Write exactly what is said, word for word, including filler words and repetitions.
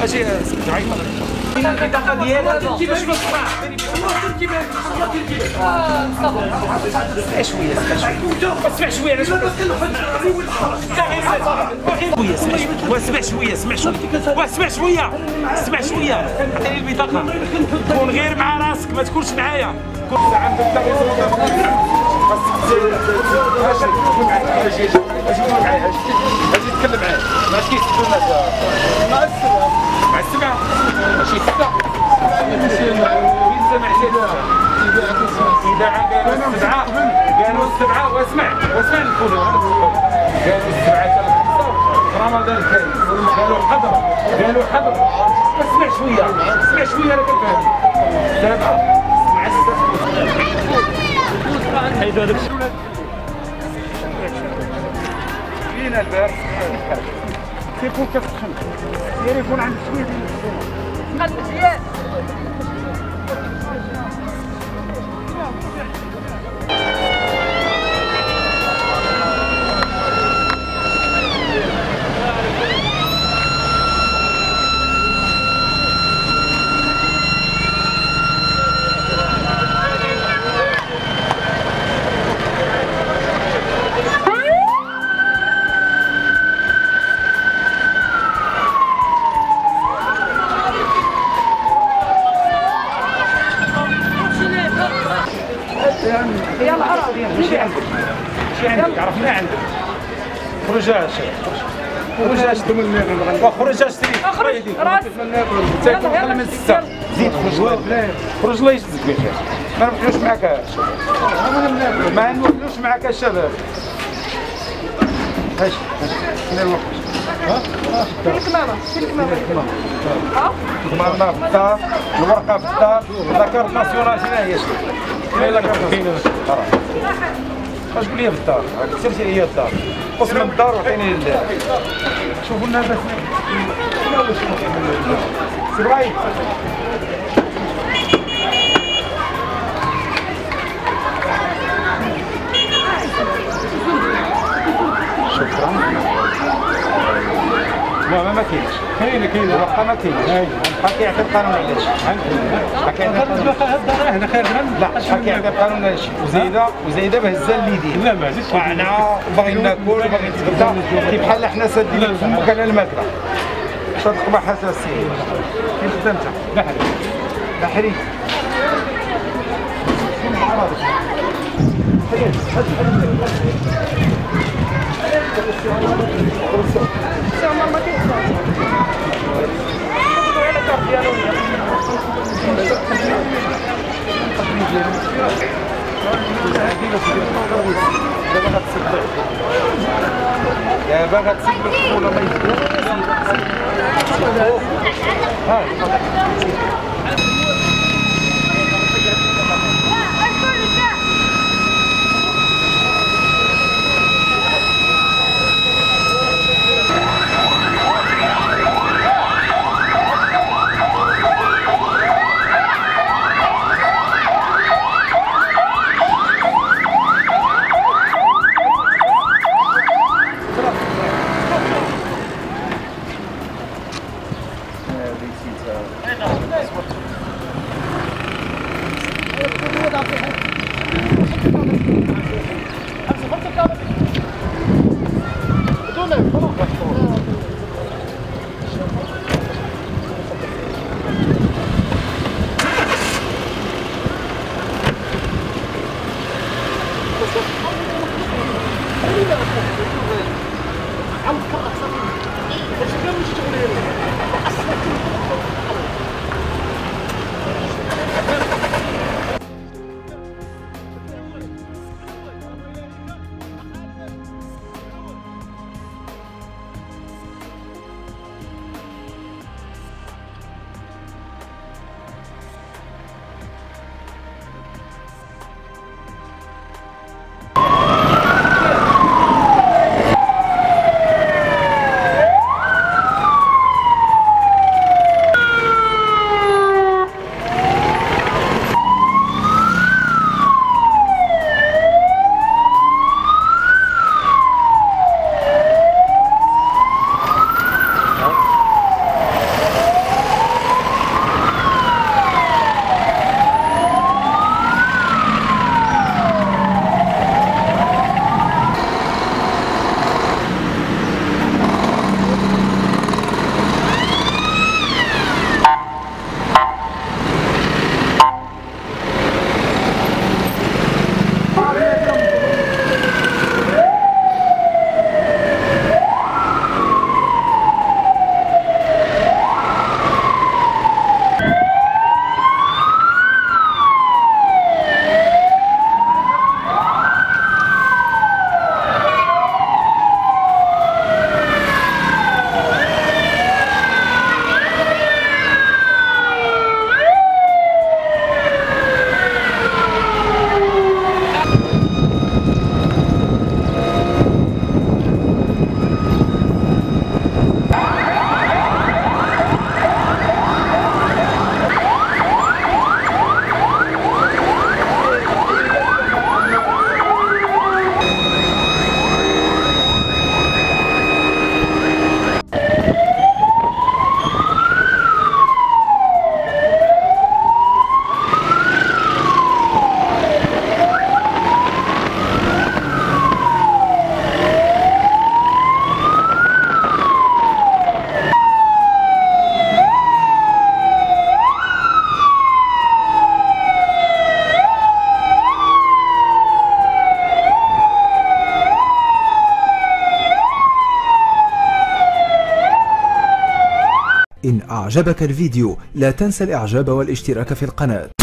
خرج الله يجزيك بخير. ما نبقيوش معاك الشباب، ما نولوش معاك الشباب. هاش هاش نروح. ها؟ فين الكمامة؟ فين الكمامة؟ ها؟ الكمامة في الدار، الورقة في الدار، لاكارت ناسيونال هنا هي شوية. هي لاكارت ناسيونال. اش قول لي في الدار؟ كتبتي لي هي الدار. قص من الدار وعطيني لله. شوفوا لنا باش سي برايك. لا ما كاينش، كاينه كاينه الورقه ما كاينش، حكي عطي القانون علاش، حكي عطي القانون، هنا خارجنا لا حكي عطي القانون علاش، وزايده وزايده بهزه اللي يدير، لا ما زيدش طعنا وباغي ناكل وباغي نتغدى، كي بحال حنا سادين الفم وكان الماكله، شاد قباحه السيد، كيف خدمت انت؟ بحري، بحري، يا باغا تسيب الخونه ما يديروش أعجبك الفيديو لا تنسى الإعجاب والاشتراك في القناة.